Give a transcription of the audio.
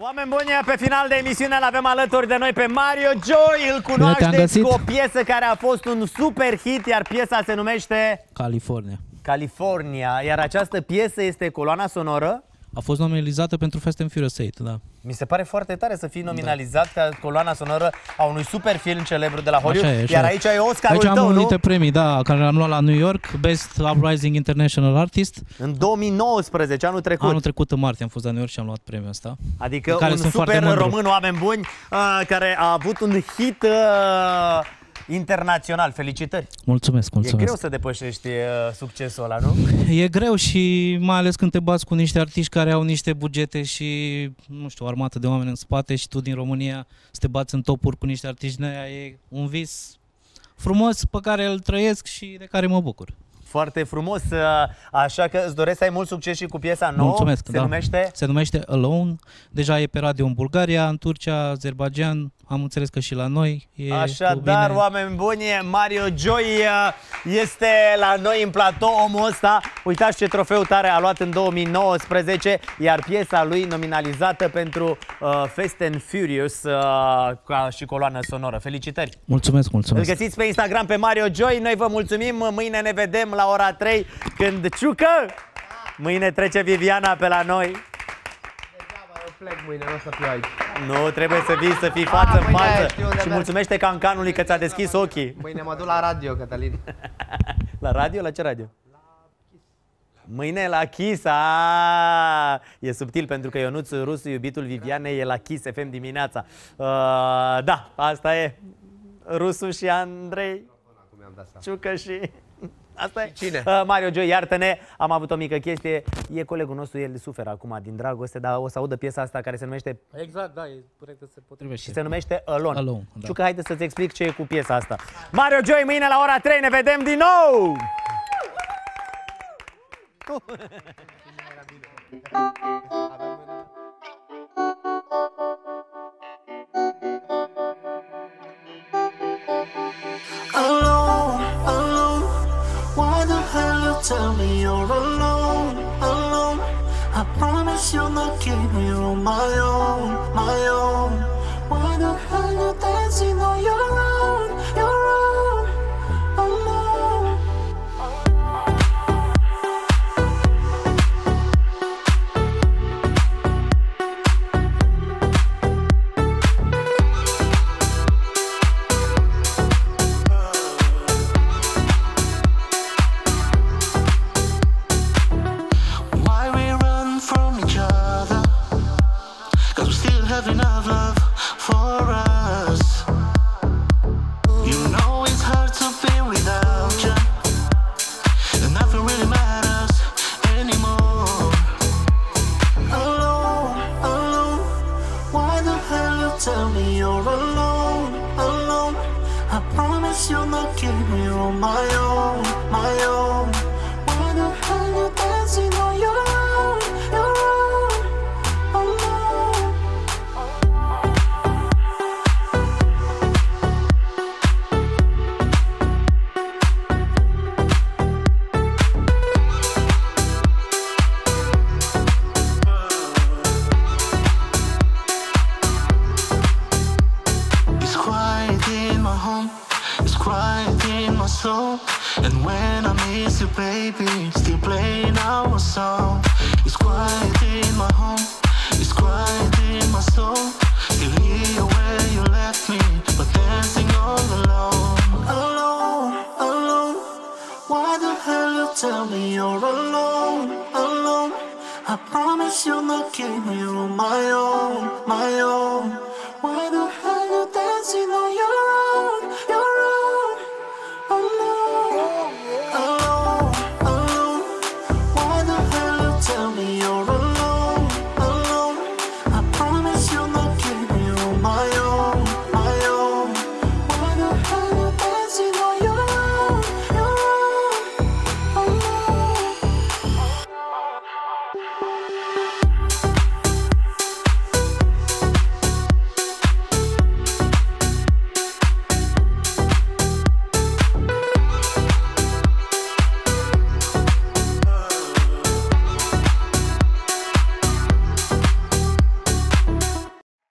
Oameni buni, pe final de emisiune îl avem alături de noi pe Mario Joy. Îl cunoașteți cu o piesă care a fost un super hit, iar piesa se numește California. California, iar această piesă este coloana sonoră. A fost nominalizată pentru Fast and Furious 8, da. Mi se pare foarte tare să fii nominalizat ca coloana sonoră a unui super film celebru de la Hollywood. Așa e, așa. Iar aici e Oscarul tău, nu? Aici am unite premii, da, care l-am luat la New York, Best Uprising International Artist. În 2019, anul trecut. Anul trecut, în martie, am fost la New York și am luat premiul ăsta. Adică care un super român, oameni buni, care a avut un hit... internațional, felicitări! Mulțumesc, mulțumesc! E greu să depășești succesul ăla, nu? E greu și mai ales când te bați cu niște artiști care au niște bugete și, nu știu, o armată de oameni în spate și tu din România să te bați în topuri cu niște artiști, e un vis frumos pe care îl trăiesc și de care mă bucur. Foarte frumos, așa că îți doresc să ai mult succes și cu piesa nouă. Mulțumesc, se numește Alone, deja e pe radio în Bulgaria, în Turcia, Azerbaijan, am înțeles că și la noi e. Așadar, oameni buni, Mario Joy este la noi în platou, omul ăsta. Uitați ce trofeu tare a luat în 2019, iar piesa lui nominalizată pentru Fast and Furious și coloană sonoră. Felicitări! Mulțumesc, mulțumesc! Îl găsiți pe Instagram pe Mario Joy, noi vă mulțumim, mâine ne vedem la ora 3 când ciucă. Mâine trece Viviana pe la noi. Plec mâine, nu o să fiu aici. Nu, trebuie să vii, să fii față în față. Și mulțumește cancanului că ți-a deschis ochii. Mâine mă duc la radio, Cătălin. La radio? La ce radio? La Kiss. Mâine la Kiss. Aaaa. E subtil pentru că Ionuț Rusu, iubitul Vivianei, e la Kiss FM dimineața. Da, asta e. Rusu și Andrei. Ciucă și... Asta e. Cine? Mario Joy, iartă-ne, am avut o mică chestie. E colegul nostru, el suferă acum din dragoste, dar o să audă piesa asta care se numește... Exact, da, e corect că se potrivește. Și se numește Alone. Alone, da. Ciucă, haide să-ți explic ce e cu piesa asta. Mario Joy, mâine la ora 3 ne vedem din nou! Tell me you're alone, alone. I promise you'll not keep me on my own, my own. Why the hell you dancing on your own, your own, alone? Alone, alone, I promise you'll not keep me on my own.